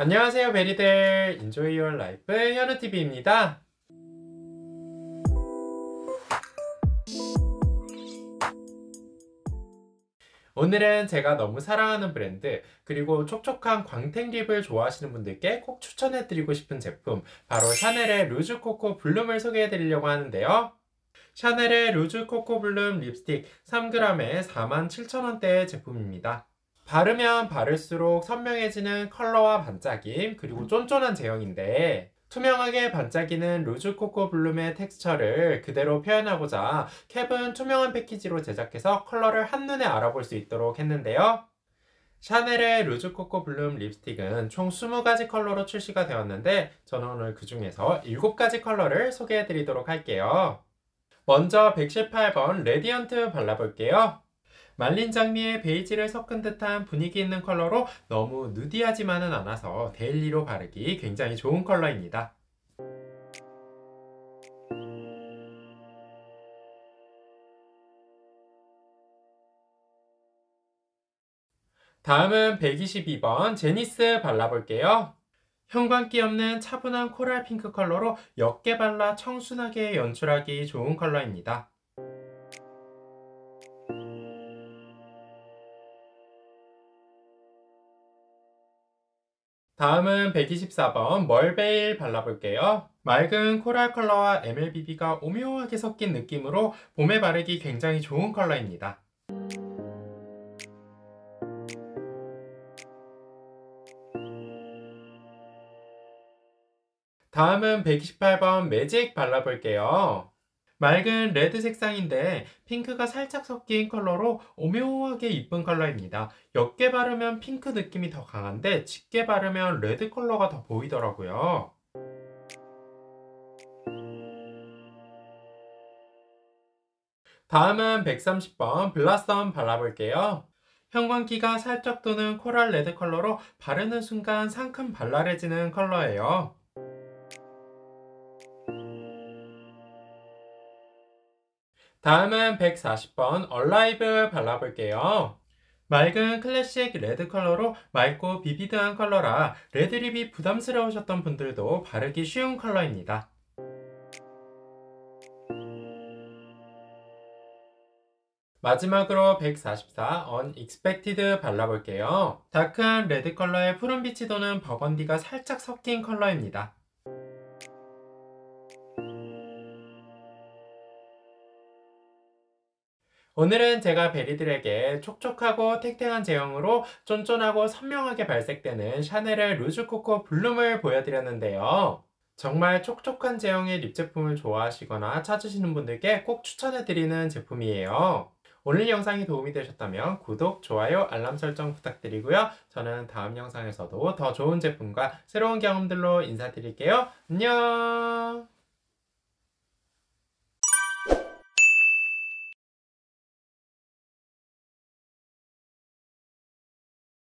안녕하세요 베리들, 인조이 유어 라이프 현우TV입니다. 오늘은 제가 너무 사랑하는 브랜드, 그리고 촉촉한 광택립을 좋아하시는 분들께 꼭 추천해드리고 싶은 제품, 바로 샤넬의 루즈 코코 블룸을 소개해드리려고 하는데요. 샤넬의 루즈 코코 블룸 립스틱 3g에 47,000원대의 제품입니다. 바르면 바를수록 선명해지는 컬러와 반짝임, 그리고 쫀쫀한 제형인데 투명하게 반짝이는 루즈 코코 블룸의 텍스처를 그대로 표현하고자 캡은 투명한 패키지로 제작해서 컬러를 한눈에 알아볼 수 있도록 했는데요. 샤넬의 루즈 코코 블룸 립스틱은 총 20가지 컬러로 출시가 되었는데 저는 오늘 그 중에서 7가지 컬러를 소개해드리도록 할게요. 먼저 118번 레디언트 발라볼게요. 말린 장미에 베이지를 섞은 듯한 분위기 있는 컬러로 너무 누디하지만은 않아서 데일리로 바르기 굉장히 좋은 컬러입니다. 다음은 122번 제니스 발라볼게요. 형광기 없는 차분한 코랄 핑크 컬러로 옅게 발라 청순하게 연출하기 좋은 컬러입니다. 다음은 124번 멀베일 발라볼게요. 맑은 코랄 컬러와 MLBB가 오묘하게 섞인 느낌으로 봄에 바르기 굉장히 좋은 컬러입니다. 다음은 128번 매직 발라볼게요. 맑은 레드 색상인데 핑크가 살짝 섞인 컬러로 오묘하게 이쁜 컬러입니다. 옅게 바르면 핑크 느낌이 더 강한데 짙게 바르면 레드 컬러가 더 보이더라고요. 다음은 130번 블라썸 발라볼게요. 형광기가 살짝 도는 코랄 레드 컬러로 바르는 순간 상큼 발랄해지는 컬러예요. 다음은 140번 얼라이브 발라볼게요. 맑은 클래식 레드 컬러로 맑고 비비드한 컬러라 레드립이 부담스러우셨던 분들도 바르기 쉬운 컬러입니다. 마지막으로 144 Unexpected 발라볼게요. 다크한 레드 컬러에 푸른빛이 도는 버건디가 살짝 섞인 컬러입니다. 오늘은 제가 베리들에게 촉촉하고 탱탱한 제형으로 쫀쫀하고 선명하게 발색되는 샤넬의 루즈 코코 블룸을 보여드렸는데요. 정말 촉촉한 제형의 립 제품을 좋아하시거나 찾으시는 분들께 꼭 추천해드리는 제품이에요. 오늘 영상이 도움이 되셨다면 구독, 좋아요, 알람 설정 부탁드리고요. 저는 다음 영상에서도 더 좋은 제품과 새로운 경험들로 인사드릴게요. 안녕!